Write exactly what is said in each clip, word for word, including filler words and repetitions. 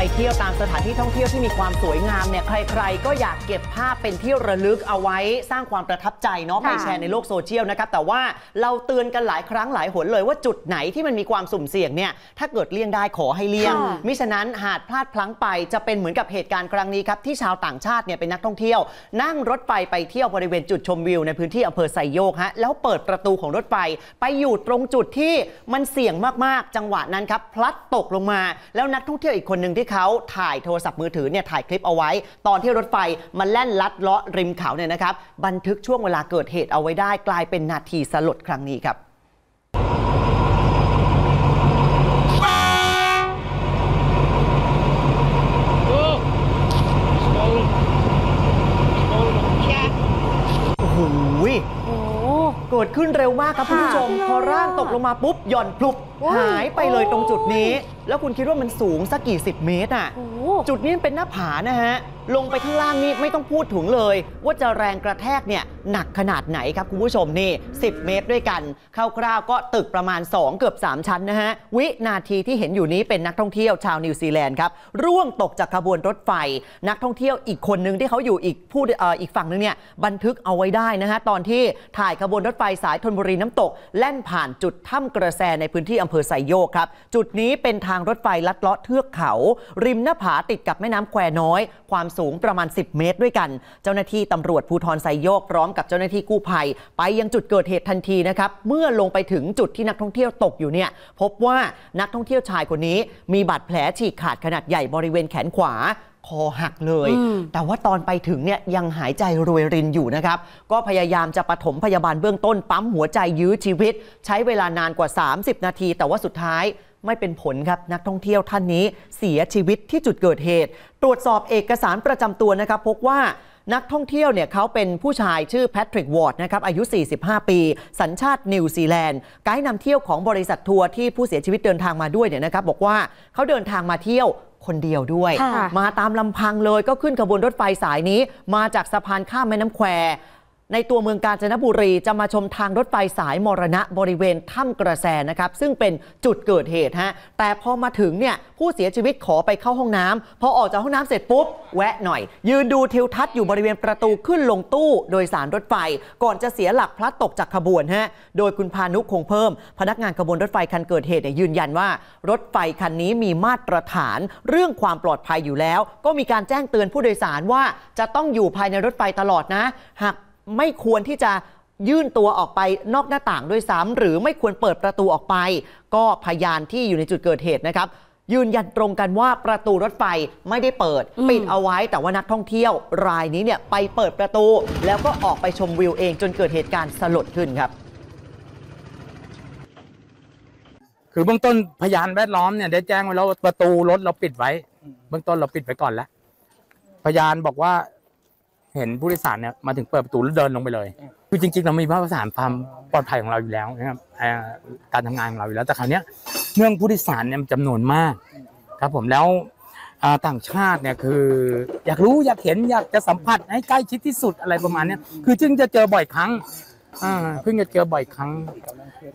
ไปเที่ยวตามสถานที่ท่องเที่ยวที่มีความสวยงามเนี่ยใครๆก็อยากเก็บภาพเป็นที่ระลึกเอาไว้สร้างความประทับใจเนาะไปแชร์ในโลกโซเชียลนะครับแต่ว่าเราเตือนกันหลายครั้งหลายหนเลยว่าจุดไหนที่มันมีความสุ่มเสี่ยงเนี่ยถ้าเกิดเลี่ยงได้ขอให้เลี่ยงมิฉะนั้นหากพลาดพลั้งไปจะเป็นเหมือนกับเหตุการณ์ครั้งนี้ครับที่ชาวต่างชาติเนี่ยเป็นนักท่องเที่ยวนั่งรถไฟไปเที่ยวบริเวณจุดชมวิวในพื้นที่อำเภอไซโยกฮะแล้วเปิดประตูของรถไฟไปอยู่ตรงจุดที่มันเสี่ยงมากๆจังหวะนั้นครับพลัดตกลงมาแล้วนักท่องเที่ยวอีกคนหนึ่งที่เขาถ่ายโทรศัพท์มือถือเนี่ยถ่ายคลิปเอาไว้ตอนที่รถไฟมันแล่นลัดเลาะริมเขาเนี่ยนะครับบันทึกช่วงเวลาเกิดเหตุเอาไว้ได้กลายเป็นนาทีสลดครั้งนี้ครับเกิดขึ้นเร็วมากครับคุณผู้ชมพอร่างตกลงมาปุ๊บหย่อนพลุบหายไปเลยตรงจุดนี้แล้วคุณคิดว่ามันสูงสักกี่สิบเมตรอ่ะจุดนี้เป็นหน้าผานะฮะลงไปข้างล่างนี่ไม่ต้องพูดถึงเลยว่าจะแรงกระแทกเนี่ยหนักขนาดไหนครับคุณผู้ชมนี่สิบเมตรด้วยกันคร่าวๆก็ตึกประมาณสองเกือบสามชั้นนะฮะวินาทีที่เห็นอยู่นี้เป็นนักท่องเที่ยวชาวนิวซีแลนด์ครับร่วงตกจากขบวนรถไฟนักท่องเที่ยวอีกคนนึงที่เขาอยู่อีกผู้อีกฝั่งนึงเนี่ยบันทึกเอาไว้ได้นะฮะตอนที่ถ่ายขบวนรถไฟสายธนบุรีน้ำตกแล่นผ่านจุดถ้ำกระแสในพื้นที่อำเภอไซโยกครับจุดนี้เป็นทางรถไฟลัดเลาะเทือกเขาริมหน้าผาติดกับแม่น้ำแควน้อยความสูงประมาณสิบเมตรด้วยกันเจ้าหน้าที่ตำรวจภูธรไซโยกพร้อมกับเจ้าหน้าที่กู้ภัยไปยังจุดเกิดเหตุทันทีนะครับเมื่อลงไปถึงจุดที่นักท่องเที่ยวตกอยู่เนี่ยพบว่านักท่องเที่ยวชายคนนี้มีบาดแผลฉีกขาดขนาดใหญ่บริเวณแขนขวาคอหักเลยแต่ว่าตอนไปถึงเนี่ยยังหายใจรวยรินอยู่นะครับก็พยายามจะปฐมพยาบาลเบื้องต้นปั๊มหัวใจยื้อชีวิตใช้เวลานานกว่าสามสิบนาทีแต่ว่าสุดท้ายไม่เป็นผลครับนักท่องเที่ยวท่านนี้เสียชีวิตที่จุดเกิดเหตุตรวจสอบเอกสารประจำตัวนะครับพบว่านักท่องเที่ยวเนี่ยเขาเป็นผู้ชายชื่อแพทริกวอร์ดนะครับอายุสี่สิบห้าปีสัญชาตินิวซีแลนด์ไกด์นำเที่ยวของบริษัททัวร์ที่ผู้เสียชีวิตเดินทางมาด้วยเนี่ยนะครับบอกว่าเขาเดินทางมาเที่ยวคนเดียวด้วยมาตามลำพังเลยก็ขึ้นขบวนรถไฟสายนี้มาจากสะพานข้ามแม่น้ำแควในตัวเมืองกาญจนบุรีจะมาชมทางรถไฟสายมรณะบริเวณถ้ำกระแสนะครับซึ่งเป็นจุดเกิดเหตุฮะแต่พอมาถึงเนี่ยผู้เสียชีวิตขอไปเข้าห้องน้ำพอออกจากห้องน้ำเสร็จปุ๊บแวะหน่อยยืนดูทิวทัศน์อยู่บริเวณประตูขึ้นลงตู้โดยสารรถไฟก่อนจะเสียหลักพลัดตกจากขบวนฮะโดยคุณพานุคงเพิ่มพนักงานขบวนรถไฟคันเกิดเหตุยืนยันว่ารถไฟคันนี้มีมาตรฐานเรื่องความปลอดภัยอยู่แล้วก็มีการแจ้งเตือนผู้โดยสารว่าจะต้องอยู่ภายในรถไฟตลอดนะหากไม่ควรที่จะยื่นตัวออกไปนอกหน้าต่างด้วยซ้ำหรือไม่ควรเปิดประตูออกไปก็พยานที่อยู่ในจุดเกิดเหตุนะครับยืนยันตรงกันว่าประตูรถไฟไม่ได้เปิดปิดเอาไว้แต่ว่านักท่องเที่ยวรายนี้เนี่ยไปเปิดประตูแล้วก็ออกไปชมวิวเองจนเกิดเหตุการณ์สลดขึ้นครับคือเบื้องต้นพยานแวดล้อมเนี่ยได้แจ้งไว้แล้วประตูรถเราปิดไว้เบื้องต้นเราปิดไว้ก่อนแล้วพยานบอกว่าเห็นผู้โดยสารเนี่ยมาถึงเปิดประตูแล้วเดินลงไปเลยคือจริงๆเรามีมาตรฐานความปลอดภัยของเราอยู่แล้วนะครับการทำงานของเราอยู่แล้วแต่คราวนี้เรื่องผู้โดยสารเนี่ยจำนวนมากครับผมแล้วต่างชาติเนี่ยคืออยากรู้อยากเห็นอยากจะสัมผัสให้ใกล้ชิดที่สุดอะไรประมาณนี้คือจึงจะเจอบ่อยครั้งเพิ่งจะเจอบ่อยครั้ง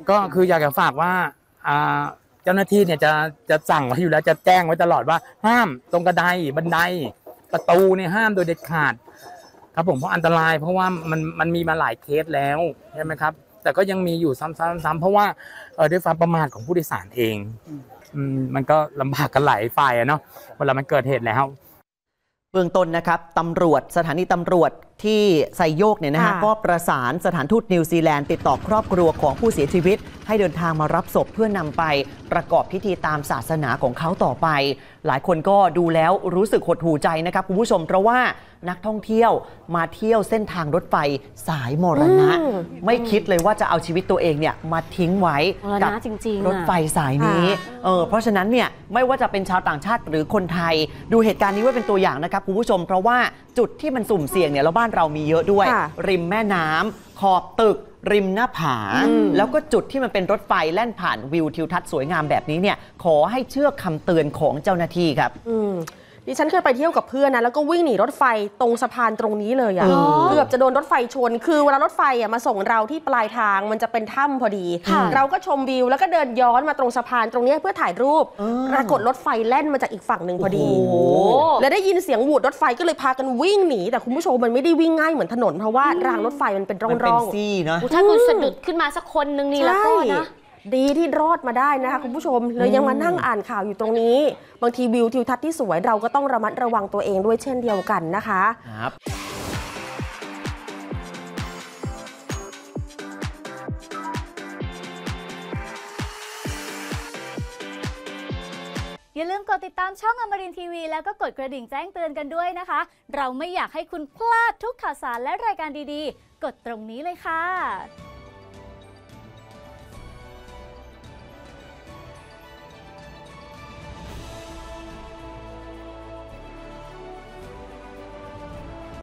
ก็คืออยากจะฝากว่าเจ้าหน้าที่เนี่ยจะจะสั่งไว้อยู่แล้วจะแจ้งไว้ตลอดว่าห้ามตรงกระไดบันไดประตูเนี่ยห้ามโดยเด็ดขาดครับผมเพราะอันตรายเพราะว่ามันมันมีมาหลายเคสแล้วใช่ไหมครับแต่ก็ยังมีอยู่ซ้ำๆเพราะว่าด้วยความประมาทของผู้โดยสารเองมันก็ลำบากกันหลายฝ่ายเนาะเวลามันเกิดเหตุแล้วเบื้องต้นนะครับตำรวจสถานีตำรวจที่ไซโยกเนี่ยนะฮะก็ประสานสถานทูตนิวซีแลนด์ติดต่อครอบครัวของผู้เสียชีวิตให้เดินทางมารับศพเพื่อนำไปประกอบพิธีตามศาสนาของเขาต่อไปหลายคนก็ดูแล้วรู้สึกหดหู่ใจนะครับคุณผู้ชมเพราะว่านักท่องเที่ยวมาเที่ยวเส้นทางรถไฟสายมรณะไม่คิดเลยว่าจะเอาชีวิตตัวเองเนี่ยมาทิ้งไว้กับรถไฟสายนี้เออเพราะฉะนั้นเนี่ยไม่ว่าจะเป็นชาวต่างชาติหรือคนไทยดูเหตุการณ์นี้ว่าเป็นตัวอย่างนะครับคุณผู้ชมเพราะว่าจุดที่มันสุ่มเสี่ยงเนี่ยแล้วบ้านเรามีเยอะด้วยริมแม่น้ำขอบตึกริมหน้าผาแล้วก็จุดที่มันเป็นรถไฟแล่นผ่านวิวทิวทัศน์สวยงามแบบนี้เนี่ยขอให้เชื่อคำเตือนของเจ้าหน้าที่ครับดิ ดิฉันเคยไปเที่ยวกับเพื่อนนะแล้วก็วิ่งหนีรถไฟตรงสะพานตรงนี้เลยอ่ะเกือบจะโดนรถไฟชนคือเวลารถไฟอ่ะมาส่งเราที่ปลายทางมันจะเป็นถ้ำพอดีเราก็ชมวิวแล้วก็เดินย้อนมาตรงสะพานตรงนี้เพื่อถ่ายรูปปรากฏรถไฟแล่นมาจากอีกฝั่งหนึ่งพอดีและได้ยินเสียงหวูดรถไฟก็เลยพากันวิ่งหนีแต่คุณผู้ชมมันไม่ได้วิ่งง่ายเหมือนถนนเพราะว่ารางรถไฟมันเป็นร่องๆถ้าคุณสะดุดขึ้นมาสักคนนึงนี่แล้วก็นะดีที่รอดมาได้นะคะคุณผู้ชมเลยยังมานั่งอ่านข่าวอยู่ตรงนี้บางทีวิวทิวทัศน์ที่สวยเราก็ต้องระมัดระวังตัวเองด้วยเช่นเดียวกันนะคะครับอย่าลืมกดติดตามช่องอมรินทร์ทีวีแล้วก็กดกระดิ่งแจ้งเตือนกันด้วยนะคะเราไม่อยากให้คุณพลาดทุกข่าวสารและรายการดีๆกดตรงนี้เลยค่ะ